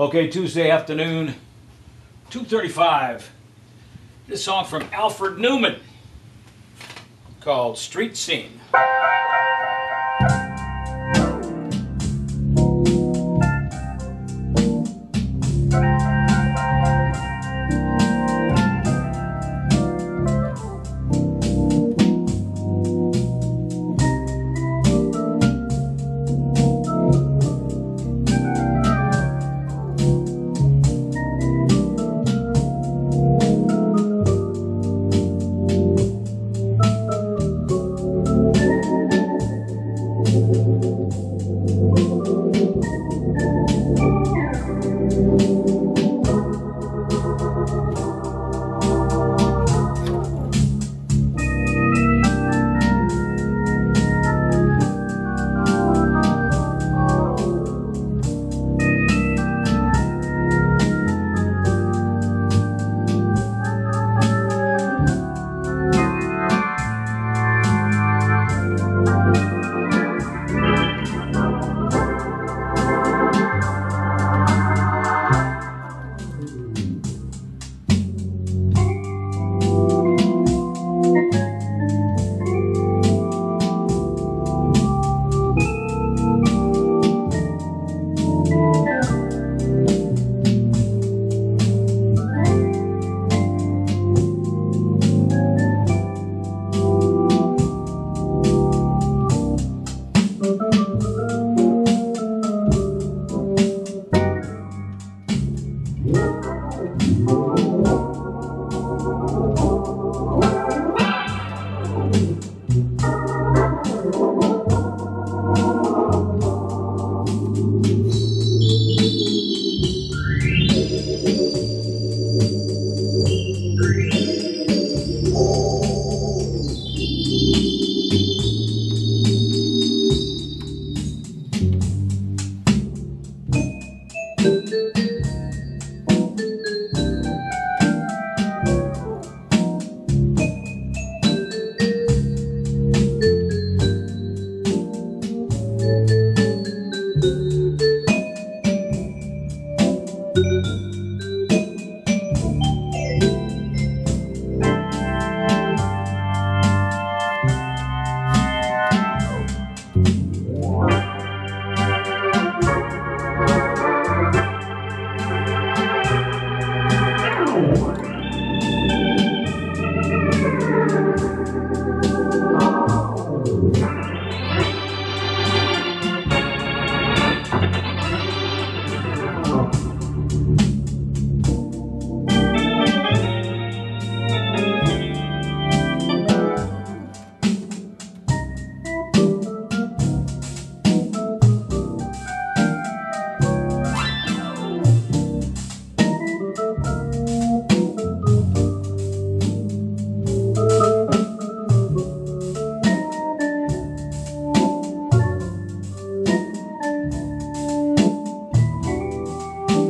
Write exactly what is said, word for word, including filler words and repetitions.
Okay, Tuesday afternoon, two thirty-five. This song from Alfred Newman called Street Scene. Thank you.